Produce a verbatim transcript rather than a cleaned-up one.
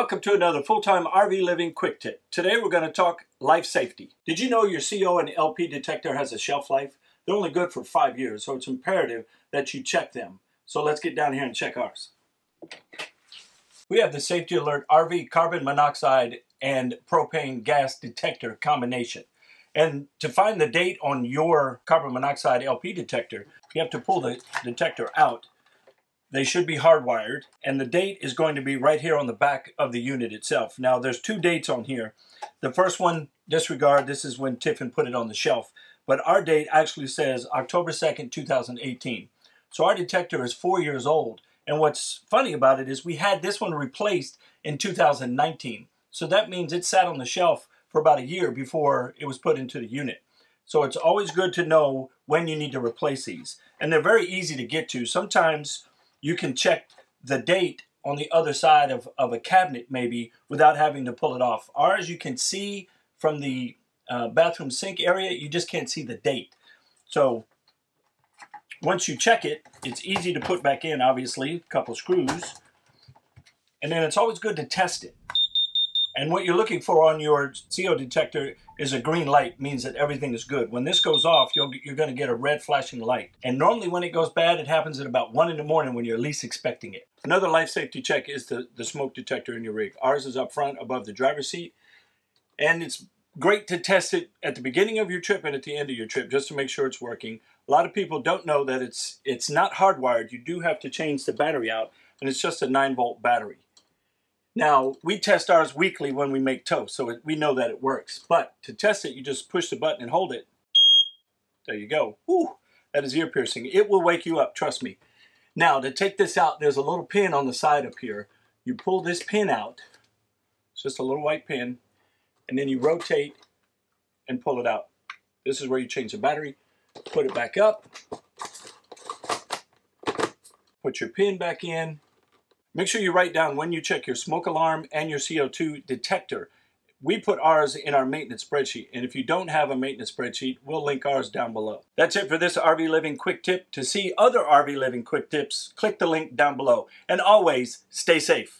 Welcome to another full-time R V living quick tip. Today we're going to talk life safety. Did you know your C O and L P detector has a shelf life? They're only good for five years, so it's imperative that you check them. So let's get down here and check ours. We have the Safety Alert R V Carbon Monoxide and Propane Gas Detector combination. And to find the date on your carbon monoxide L P detector, you have to pull the detector out. They should be hardwired, and the date is going to be right here on the back of the unit itself. Now, there's two dates on here. The first one, disregard, this is when Tiffin put it on the shelf. But our date actually says October second, two thousand eighteen. So our detector is four years old. And what's funny about it is we had this one replaced in two thousand nineteen. So that means it sat on the shelf for about a year before it was put into the unit. So it's always good to know when you need to replace these. And they're very easy to get to. Sometimes you can check the date on the other side of, of a cabinet maybe without having to pull it off. Ours you can see from the uh, bathroom sink area, you just can't see the date. So once you check it, it's easy to put back in, obviously, a couple screws. And then it's always good to test it. And what you're looking for on your C O detector is a green light, means that everything is good. When this goes off, you'll, you're going to get a red flashing light. And normally when it goes bad, it happens at about one in the morning when you're least expecting it. Another life safety check is the, the smoke detector in your rig. Ours is up front above the driver's seat. And it's great to test it at the beginning of your trip and at the end of your trip just to make sure it's working. A lot of people don't know that it's, it's not hardwired. You do have to change the battery out, and it's just a nine volt battery. Now, we test ours weekly when we make toast, so it, we know that it works. But to test it, you just push the button and hold it. There you go. Whew, that is ear piercing. It will wake you up, trust me. Now, to take this out, there's a little pin on the side up here. You pull this pin out. It's just a little white pin. And then you rotate and pull it out. This is where you change the battery. Put it back up. Put your pin back in. Make sure you write down when you check your smoke alarm and your C O two detector. We put ours in our maintenance spreadsheet, and if you don't have a maintenance spreadsheet, we'll link ours down below. That's it for this R V Living Quick Tip. To see other R V Living Quick Tips, click the link down below. And always, stay safe.